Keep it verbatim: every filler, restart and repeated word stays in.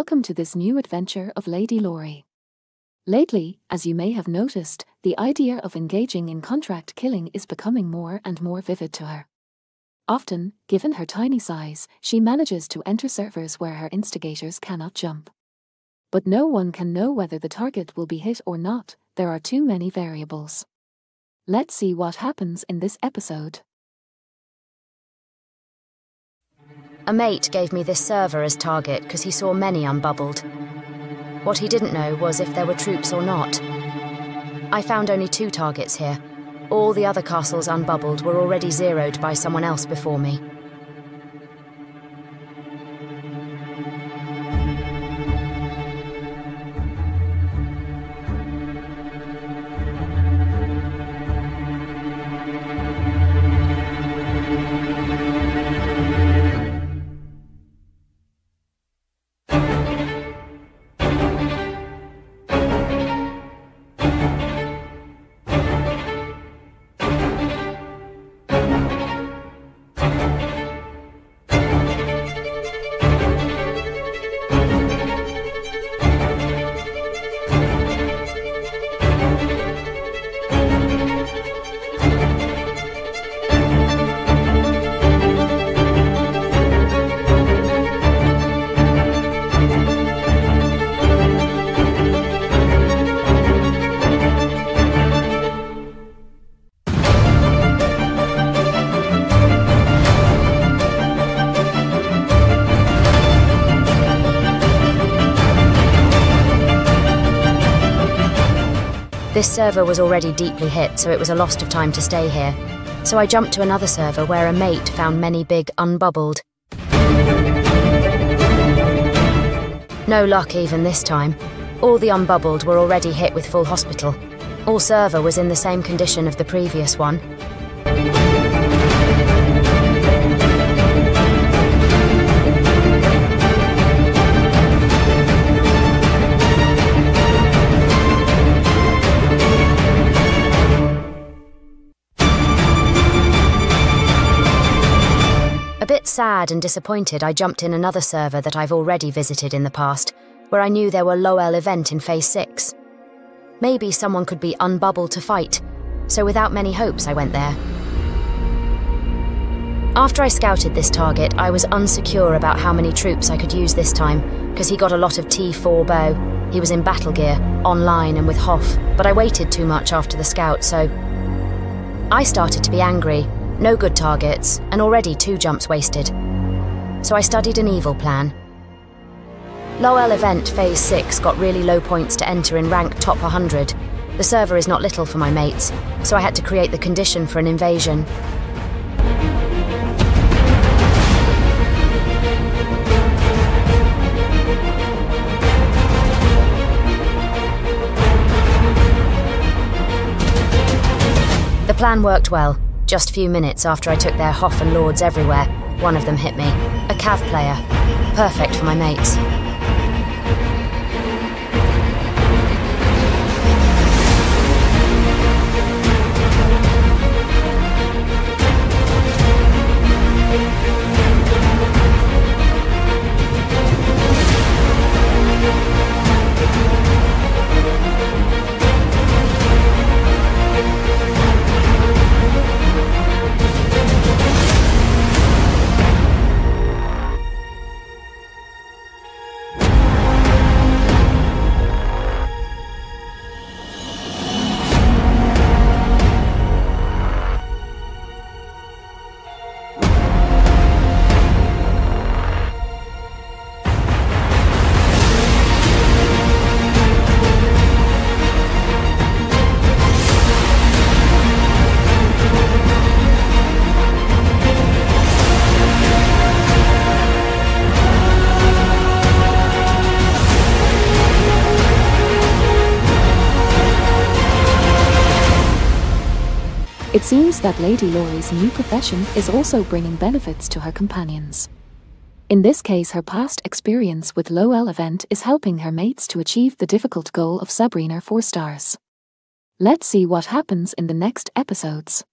Welcome to this new adventure of Lady Lori. Lately, as you may have noticed, the idea of engaging in contract killing is becoming more and more vivid to her. Often, given her tiny size, she manages to enter servers where her instigators cannot jump. But no one can know whether the target will be hit or not. There are too many variables. Let's see what happens in this episode. A mate gave me this server as target because he saw many unbubbled. What he didn't know was if there were troops or not. I found only two targets here. All the other castles unbubbled were already zeroed by someone else before me. This server was already deeply hit, so it was a loss of time to stay here. So I jumped to another server where a mate found many big unbubbled. No luck even this time. All the unbubbled were already hit with full hospital. All server was in the same condition of the previous one. Sad and disappointed, I jumped in another server that I've already visited in the past, where I knew there were Lowell event in Phase six. Maybe someone could be unbubbled to fight, so without many hopes I went there. After I scouted this target, I was unsecure about how many troops I could use this time, because he got a lot of T four bow. He was in battle gear, online and with Hoff, but I waited too much after the scout, so I started to be angry. No good targets, and already two jumps wasted. So I studied an evil plan. Lowell event Phase six got really low points to enter in rank top one hundred. The server is not little for my mates, so I had to create the condition for an invasion. The plan worked well. Just a few minutes after I took their Hoff and Lords everywhere, one of them hit me. A Cav player. Perfect for my mates. It seems that Lady Lori's new profession is also bringing benefits to her companions. In this case, her past experience with Lowell event is helping her mates to achieve the difficult goal of Sabrina four stars. Let's see what happens in the next episodes.